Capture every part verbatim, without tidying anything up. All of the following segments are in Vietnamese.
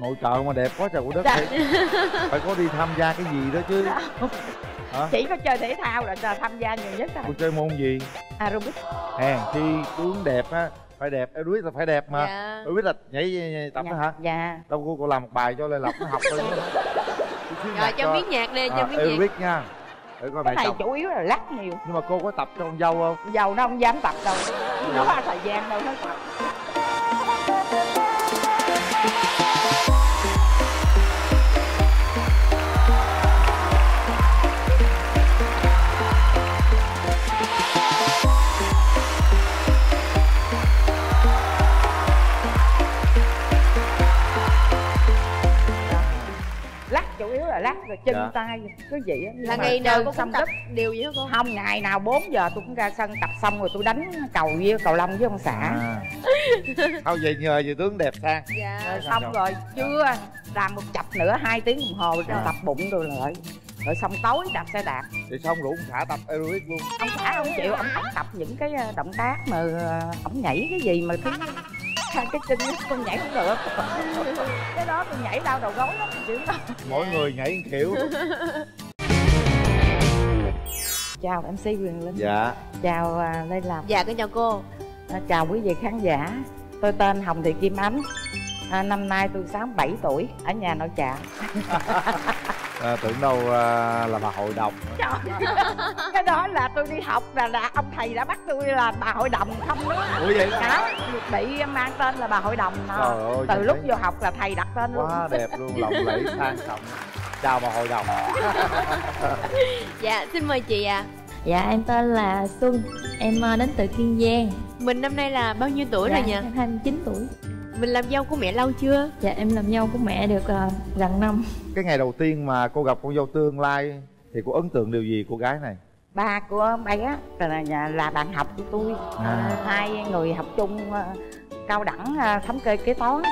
nội trợ mà đẹp quá trời của đất. Dạ. Phải, phải có đi tham gia cái gì đó chứ. Hả? Chỉ có chơi thể thao là tham gia nhiều nhất thôi. Cô chơi môn gì? Aerobic. Hèn chi tướng đẹp á, phải đẹp, aerobic là phải đẹp mà. Dạ. Aerobic là nhảy, nhảy, nhảy tập đó. Dạ. Hả? Dạ. Đâu cô, cô làm một bài cho Lê Lộc nó học thôi. Rồi cho biết nhạc đi, cho biết nhạc. Aerobic nha. Để coi cái này chồng. Chủ yếu là lắc nhiều. Nhưng mà cô có tập cho con dâu không? Dâu nó không dám tập đâu. Dạ. Nó có thời gian đâu nó tập. Chủ yếu là lắc rồi chân. Dạ. Tay cứ vậy á. Là ngày nào cũng xong tập điều vậy hả cô? Không, ngày nào bốn giờ tôi cũng ra sân tập xong rồi tôi đánh cầu với cầu lông với ông xã. À. Thôi vậy nhờ về tướng đẹp sang. Dạ. Rồi, xong rồi, rồi. Chưa. Dạ. Làm một chập nữa hai tiếng đồng hồ. Dạ. Tập bụng rồi lại. Rồi xong tối đạp xe đạp. Thì xong rủ ông xã tập aerobic luôn. Ông xã không chịu, ông bắt tập những cái động tác mà ổng nhảy cái gì mà cứ cái chân con nhảy cũng được. Cái đó tôi nhảy đau đầu gối lắm chứ. Mỗi người nhảy kiểu. Chào em xê Quyền Linh. Dạ. Chào Lê Lộc. Dạ cái chào cô. Chào quý vị khán giả. Tôi tên Hồng Thị Kim Ánh. À, năm nay tôi sáu mươi bảy tuổi, ở nhà nội trợ. À, tưởng đâu à, là bà hội đồng. Trời, cái đó là tôi đi học là, là ông thầy đã bắt tôi là bà hội đồng không nữa. Ủa vậy hả? Bị mang tên là bà hội đồng mà. Ơi, từ lúc thấy... vô học là thầy đặt tên luôn. Quá đẹp luôn, lộng lẫy sang trọng. Chào bà hội đồng. Dạ xin mời chị ạ. À. Dạ em tên là Xuân, em đến từ Kiên Giang. Mình năm nay là bao nhiêu tuổi? Dạ, rồi nhỉ? Em hai mươi chín tuổi. Mình làm dâu của mẹ lâu chưa? Dạ em làm dâu của mẹ được uh, gần năm. Cái ngày đầu tiên mà cô gặp con dâu tương lai thì cô ấn tượng điều gì cô gái này? Ba của bé là, là bạn học của tôi. À. Hai người học chung uh, cao đẳng uh, thống kê kế toán.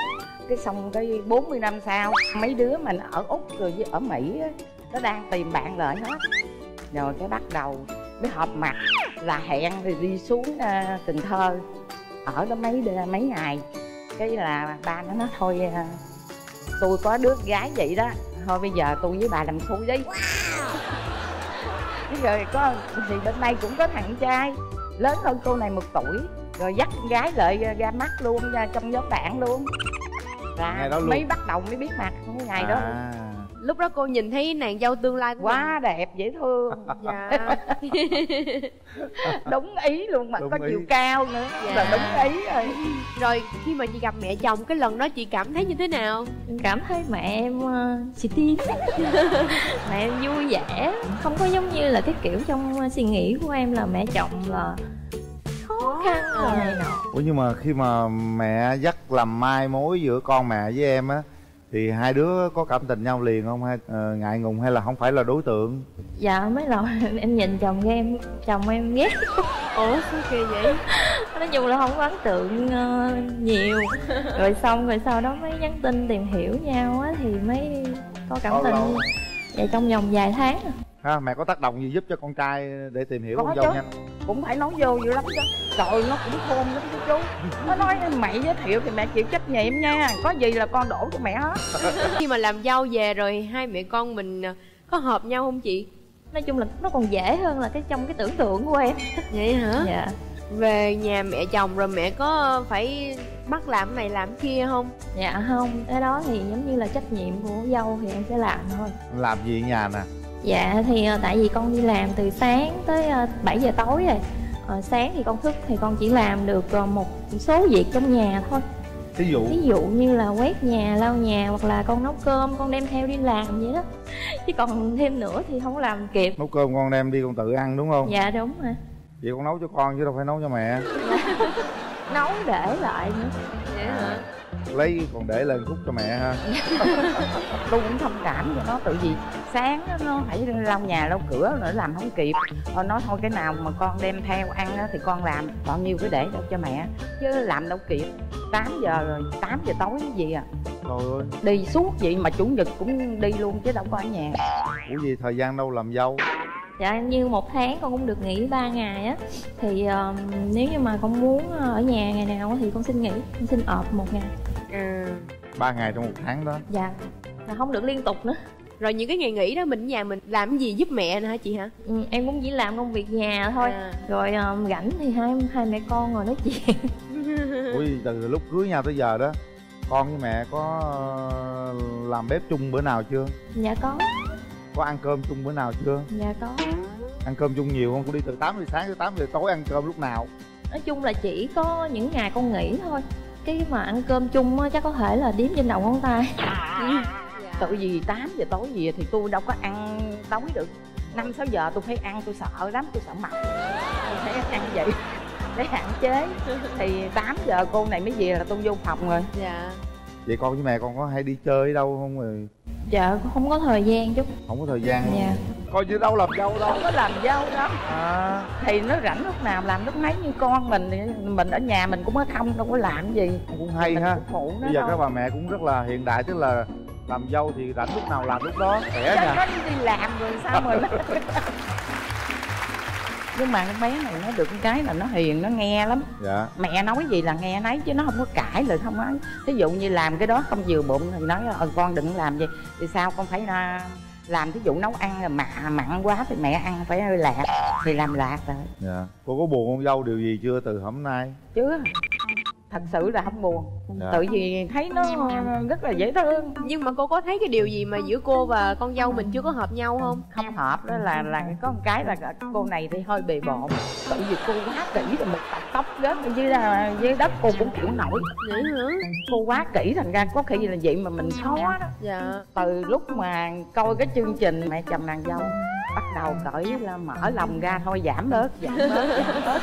Cái xong cái bốn mươi năm sau mấy đứa mình ở Úc rồi với ở Mỹ nó đang tìm bạn lại hết. Rồi cái bắt đầu mới họp mặt là hẹn thì đi xuống uh, Cần Thơ ở đó mấy mấy ngày. Cái là ba nó nói thôi tôi có đứa gái vậy đó, thôi bây giờ tôi với bà làm phu đi. Wow. Rồi có thì bên đây cũng có thằng trai lớn hơn cô này một tuổi rồi dắt con gái lại ra mắt luôn, ra trong nhóm bạn luôn. Và đó luôn. Mới bắt đầu mới biết mặt cái ngày à. Đó luôn. Lúc đó cô nhìn thấy nàng dâu tương lai của quá mình. Đẹp dễ thương. Dạ. Đúng ý luôn mà đúng có ý. Chiều cao nữa. Dạ. Là đúng ý rồi. Rồi khi mà chị gặp mẹ chồng cái lần đó chị cảm thấy như thế nào? Em cảm thấy mẹ em xì uh, tiên. Mẹ em vui vẻ, không có giống như là cái kiểu trong suy nghĩ của em là mẹ chồng là khó khăn rồi này nọ. Ủa nhưng mà khi mà mẹ dắt làm mai mối giữa con mẹ với em á thì hai đứa có cảm tình nhau liền không, hay uh, ngại ngùng hay là không phải là đối tượng? Dạ mấy lần em nhìn chồng em chồng em ghét. Ủa sao kỳ vậy? Nói chung là không có ấn tượng uh, nhiều. Rồi xong rồi sau đó mới nhắn tin tìm hiểu nhau á thì mới có cảm tình. Vậy trong vòng vài tháng ha. Mẹ có tác động gì giúp cho con trai để tìm hiểu con dâu nhanh? Cũng phải nói vô dữ lắm chứ. Trời nó cũng khôn lắm chứ chú. Nó nói mẹ giới thiệu thì mẹ chịu trách nhiệm nha, có gì là con đổ cho mẹ hết. Khi mà làm dâu về rồi hai mẹ con mình có hợp nhau không chị? Nói chung là nó còn dễ hơn là cái trong cái tưởng tượng của em. Vậy hả? Dạ. Về nhà mẹ chồng rồi mẹ có phải bắt làm này làm kia không? Dạ không, cái đó thì giống như là trách nhiệm của dâu thì em sẽ làm thôi. Làm gì ở nhà nè? Dạ thì tại vì con đi làm từ sáng tới bảy giờ tối rồi. À, sáng thì con thức thì con chỉ làm được một số việc trong nhà thôi. Ví dụ? Ví dụ như là quét nhà, lau nhà hoặc là con nấu cơm con đem theo đi làm vậy đó. Chứ còn thêm nữa thì không làm kịp. Nấu cơm con đem đi con tự ăn đúng không? Dạ đúng rồi. Vậy con nấu cho con chứ đâu phải nấu cho mẹ. Nấu để lại nữa. Vậy hả? Lấy còn để lên khúc cho mẹ ha. Tôi cũng thông cảm cho nó, tự vì sáng nó phải lau nhà lau cửa nữa làm không kịp. Nó nói thôi cái nào mà con đem theo ăn thì con làm, còn nhiều cứ để đâu cho mẹ chứ làm đâu kịp. Tám giờ rồi, tám giờ tối cái gì à. Trời ơi, đi suốt vậy mà chủ nhật cũng đi luôn chứ đâu có ở nhà. Ủa gì thời gian đâu làm dâu? Dạ như một tháng con cũng được nghỉ ba ngày á. Thì uh, nếu như mà con muốn ở nhà ngày nào thì con xin nghỉ, con xin ọp một ngày. Ừ. ba ngày trong một tháng đó. Dạ. Mà không được liên tục nữa. Rồi những cái ngày nghỉ đó mình ở nhà mình làm cái gì giúp mẹ nè hả chị hả? Ừ, em cũng chỉ làm công việc nhà thôi à. Rồi um, rảnh thì hai hai mẹ con ngồi nói chuyện. Ui, từ lúc cưới nhau tới giờ đó, con với mẹ có làm bếp chung bữa nào chưa? Dạ có. Có ăn cơm chung bữa nào chưa? Dạ có. Ăn cơm chung nhiều không? Cũng đi từ tám giờ sáng tới tám giờ tối ăn cơm lúc nào? Nói chung là chỉ có những ngày con nghỉ thôi. Cái mà ăn cơm chung á, chắc có thể là đếm trên đầu ngón tay. Tự vì tám giờ tối về thì tôi đâu có ăn tối được. Năm sáu giờ tôi phải ăn, tôi sợ lắm, tôi sợ mập. Tôi phải ăn vậy để hạn chế. Thì tám giờ cô này mới về là tôi vô phòng rồi. Dạ. Vậy con với mẹ con có hay đi chơi đâu không? Rồi dạ không có thời gian chút. Không có thời gian luôn. Dạ. Coi như đâu làm dâu đâu. Không có làm dâu đâu à. Thì nó rảnh lúc nào làm lúc nấy, như con mình mình ở nhà mình cũng có không, đâu có làm gì. Cũng hay mình ha cũng bây giờ thôi. Các bà mẹ cũng rất là hiện đại, tức là làm dâu thì rảnh lúc nào làm lúc đó. Khỏe nha. Nó đi làm rồi sao mình. Nhưng mà con bé này nó được cái là nó hiền, nó nghe lắm. Dạ. Mẹ nói gì là nghe nấy chứ nó không có cãi lời, không ấy. Ví dụ như làm cái đó không vừa bụng thì nói ờ con đừng làm vậy. Thì sao con phải làm, thí dụ nấu ăn là mặn mặn quá thì mẹ ăn phải hơi lạc thì làm lạc rồi. Dạ. Cô có buồn con dâu điều gì chưa từ hôm nay? Chứ thật sự là không buồn. Dạ. Tự vì thấy nó rất là dễ thương. Nhưng mà cô có thấy cái điều gì mà giữa cô và con dâu mình chưa có hợp nhau không? Không hợp đó là là có một cái là cô này thì hơi bề bộn. Tự vì cô quá kỹ rồi một tập tóc gớt dưới dưới đất cô cũng chịu nổi. Vậy hả? Cô quá kỹ thành ra có khi là vậy mà mình khó đó. Dạ. Từ lúc mà coi cái chương trình Mẹ Chồng Nàng Dâu bắt đầu cởi là mở lòng ra thôi, giảm bớt giảm bớt giảm bớt.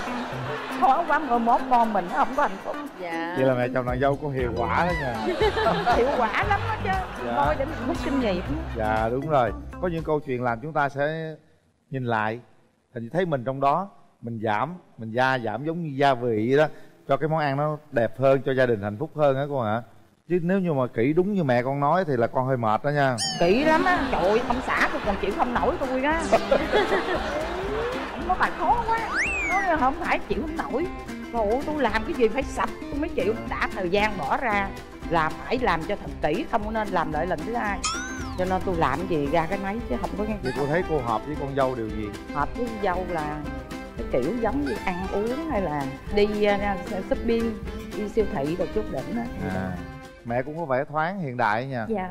Khó quá mười mốt con mình nó không có hạnh phúc. Dạ. Vậy là Mẹ Chồng Nàng Dâu có hiệu quả đó nha. Hiệu quả lắm đó chứ. Dạ. Thôi để mình mất kinh nghiệm. Dạ đúng rồi. Có những câu chuyện làm chúng ta sẽ nhìn lại, mình thấy mình trong đó. Mình giảm, mình gia giảm giống như gia vị vậy đó, cho cái món ăn nó đẹp hơn, cho gia đình hạnh phúc hơn á con ạ. Chứ nếu như mà kỹ đúng như mẹ con nói thì là con hơi mệt đó nha. Kỹ lắm á. Trời ơi, ông xã tôi còn chịu không nổi tôi đó. Không có bà khó quá. Nói không phải chịu không nổi. Trời ơi, tôi làm cái gì phải sạch tôi mới chịu. Đã thời gian bỏ ra là phải làm cho thật kỹ, không nên làm lại lần thứ hai. Cho nên tôi làm gì ra cái máy chứ không có nghe. Thì cô thấy cô hợp với con dâu điều gì? Hợp với con dâu là cái kiểu giống như ăn uống hay là đi uh, shopping, đi siêu thị rồi chút đỉnh đó. À, mẹ cũng có vẻ thoáng hiện đại nha. Dạ.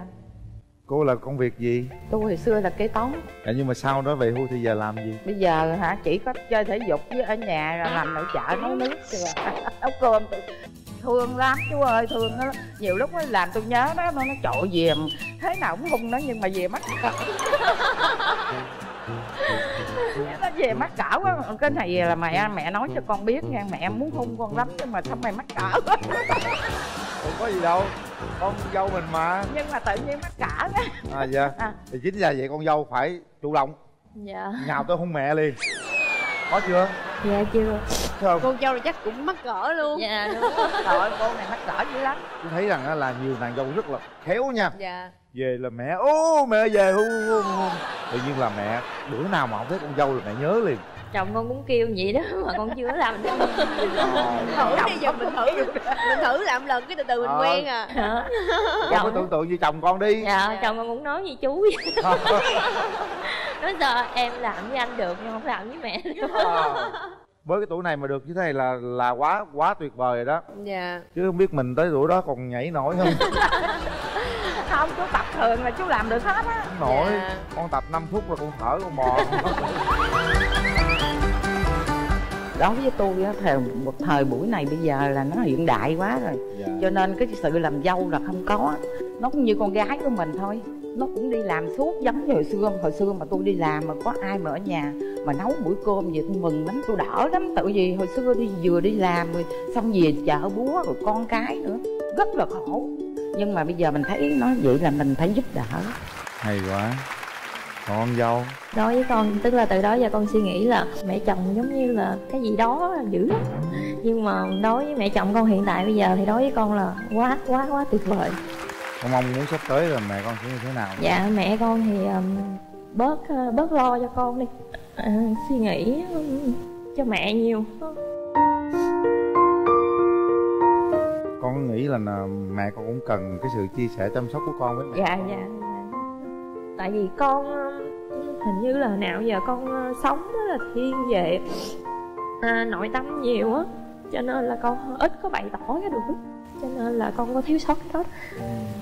Cô là công việc gì? Tôi hồi xưa là kế toán. À, nhưng mà sau đó về hưu thì giờ làm gì? Bây giờ hả, chỉ có chơi thể dục với ở nhà rồi làm nội trợ, nấu nước rồi nấu cơm. Thương lắm chú ơi, thương nó. Nhiều lúc nó làm tôi nhớ đó, nó nó trội về thế nào cũng hung nó nhưng mà về mắc cỡ. Nó về mắc cỡ quá. Cái này là mẹ mẹ nói cho con biết nha, mẹ muốn hung con lắm nhưng mà sao mày mắc cỡ quá. Không có gì đâu, con dâu mình mà. Nhưng mà tự nhiên mắc cỡ đó. À dạ à. Thì chính là vậy con dâu phải chủ động. Dạ. Nhào tới hung mẹ liền. Có chưa? Dạ chưa. Cô dâu là chắc cũng mắc cỡ luôn. Dạ đúng. Trời ơi, cô này mắc cỡ dữ lắm. Tôi thấy rằng là nhiều nàng dâu rất là khéo nha. Dạ. Về là mẹ, ô mẹ về hôn hôn hôn. Tự nhiên là mẹ bữa nào mà không thấy con dâu là mẹ nhớ liền. Chồng con cũng kêu vậy đó mà con chưa làm đâu. Thử đi, giờ mình thử mình thử làm lần cái từ từ mình ờ. quen à. Hả? Con có tưởng tượng như chồng con đi. Dạ, dạ. Chồng con cũng nói như chú vậy. Nói giờ em làm với anh được nhưng không làm với mẹ được. Ờ. Với cái tuổi này mà được như thế này là là quá quá tuyệt vời rồi đó. Dạ. Chứ không biết mình tới tuổi đó còn nhảy nổi không. Không, chú tập thường là chú làm được hết á. Không nổi. Dạ. Con tập năm phút là con thở con bò. Đối với tôi thì một thời buổi này bây giờ là nó hiện đại quá rồi. Dạ. Cho nên cái sự làm dâu là không có. Nó cũng như con gái của mình thôi, nó cũng đi làm suốt giống như hồi xưa. Hồi xưa mà tôi đi làm mà có ai mà ở nhà mà nấu bữa cơm vậy tôi mừng lắm, tôi đỡ lắm. Tự vì hồi xưa đi vừa đi làm rồi xong về chợ búa rồi con cái nữa, rất là khổ. Nhưng mà bây giờ mình thấy nó vậy là mình phải giúp đỡ. Hay quá. Con dâu đối với con, tức là từ đó giờ con suy nghĩ là mẹ chồng giống như là cái gì đó dữ lắm. Nhưng mà đối với mẹ chồng con hiện tại bây giờ thì đối với con là quá quá quá tuyệt vời. Con mong muốn sắp tới là mẹ con sẽ như thế nào? Dạ mẹ con thì um, bớt uh, bớt lo cho con đi, uh, suy nghĩ um, cho mẹ nhiều. Con con nghĩ là, là mẹ con cũng cần cái sự chia sẻ chăm sóc của con với mẹ. Dạ con. Dạ. Tại vì con hình như là nào giờ con sống đó là thiên về à, nội tâm nhiều á, cho nên là con ít có bày tỏ ra được, cho nên là con có thiếu sót cái đó.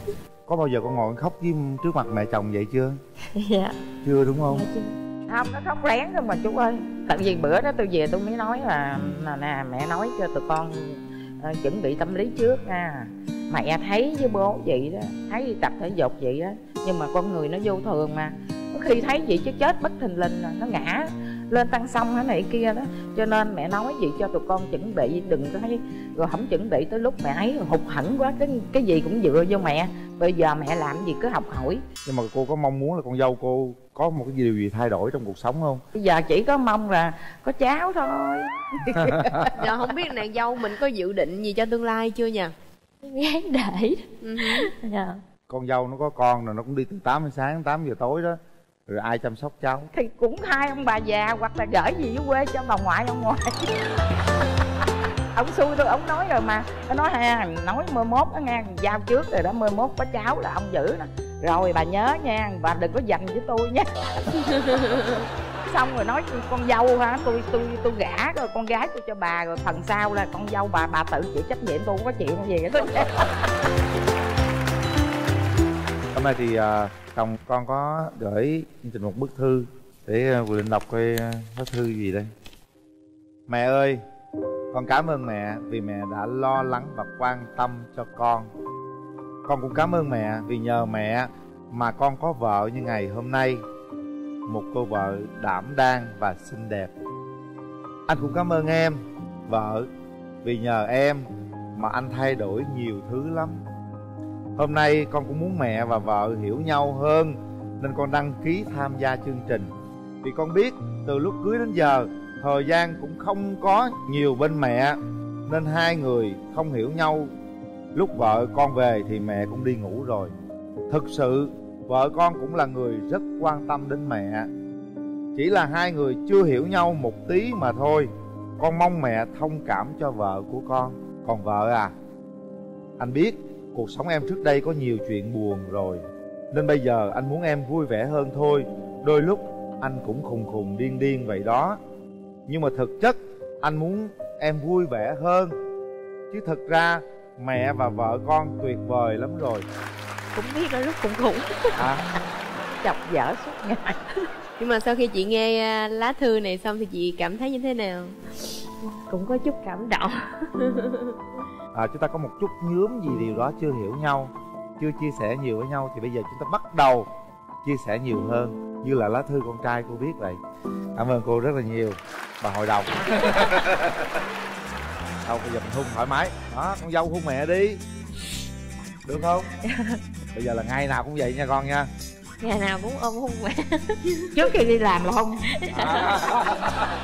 Ừ. Có bao giờ con ngồi khóc với trước mặt mẹ chồng vậy chưa? Dạ. Chưa đúng không? Dạ, chưa. Không, nó khóc rén thôi mà chú ơi. Tại vì bữa đó tôi về tôi mới nói là nè, nè mẹ nói cho tụi con uh, chuẩn bị tâm lý trước nha. Mẹ thấy với bố vậy đó, thấy tập thể dục vậy đó, nhưng mà con người nó vô thường mà, có khi thấy vậy chứ chết bất thình lình, nó ngã lên tăng xong cái này kia đó. Cho nên mẹ nói vậy cho tụi con chuẩn bị, đừng có thấy rồi không chuẩn bị tới lúc mẹ ấy hụt hẫng quá, cái cái gì cũng dựa vô mẹ. Bây giờ mẹ làm gì cứ học hỏi. Nhưng mà cô có mong muốn là con dâu cô có một cái điều gì thay đổi trong cuộc sống không? Bây giờ chỉ có mong là có cháu thôi. Giờ không biết nàng dâu mình có dự định gì cho tương lai chưa nha? Gán để. Dạ. Con dâu nó có con rồi, nó cũng đi từ tám giờ sáng tám giờ tối đó. Rồi ai chăm sóc cháu? Thì cũng hai ông bà già, hoặc là gửi gì dưới quê cho bà ngoại ông ngoại. Ông xui tôi, ông nói rồi mà. Nó nói ha, nói mười mốt nó nghe, giao trước rồi đó, mười mốt có cháu là ông giữ đó. Rồi bà nhớ nha, bà đừng có giành với tôi nha. Xong rồi nói con dâu hả, tôi tôi tôi gả rồi con gái tôi cho bà, rồi phần sau là con dâu bà bà tự chịu trách nhiệm, tôi không có chuyện gì hết. Hôm nay thì chồng con có gửi trình một bức thư để Quyền Linh đọc coi bức thư gì đây. Mẹ ơi, con cảm ơn mẹ vì mẹ đã lo lắng và quan tâm cho con. Con cũng cảm ơn mẹ vì nhờ mẹ mà con có vợ như ngày hôm nay, một cô vợ đảm đang và xinh đẹp. Anh cũng cảm ơn em, vợ, vì nhờ em mà anh thay đổi nhiều thứ lắm. Hôm nay con cũng muốn mẹ và vợ hiểu nhau hơn, nên con đăng ký tham gia chương trình. Vì con biết từ lúc cưới đến giờ, thời gian cũng không có nhiều bên mẹ, nên hai người không hiểu nhau. Lúc vợ con về thì mẹ cũng đi ngủ rồi. Thực sự vợ con cũng là người rất quan tâm đến mẹ, chỉ là hai người chưa hiểu nhau một tí mà thôi. Con mong mẹ thông cảm cho vợ của con. Còn vợ à, anh biết cuộc sống em trước đây có nhiều chuyện buồn rồi, nên bây giờ anh muốn em vui vẻ hơn thôi. Đôi lúc anh cũng khùng khùng điên điên vậy đó, nhưng mà thực chất anh muốn em vui vẻ hơn. Chứ thật ra mẹ và vợ con tuyệt vời lắm rồi. Cũng biết đôi lúc cũng khủng à. Chọc dở suốt ngày. Nhưng mà sau khi chị nghe lá thư này xong thì chị cảm thấy như thế nào? Cũng có chút cảm động. À, chúng ta có một chút nhớm gì điều đó chưa hiểu nhau, chưa chia sẻ nhiều với nhau, thì bây giờ chúng ta bắt đầu chia sẻ nhiều hơn, như là lá thư con trai cô viết vậy. Cảm ơn cô rất là nhiều, bà hội đồng. Đâu, bây giờ mình hôn thoải mái đó, con dâu hôn mẹ đi được không? Bây giờ là ngày nào cũng vậy nha con nha, ngày nào cũng ôm hôn mẹ. Trước khi đi làm là hôn. À.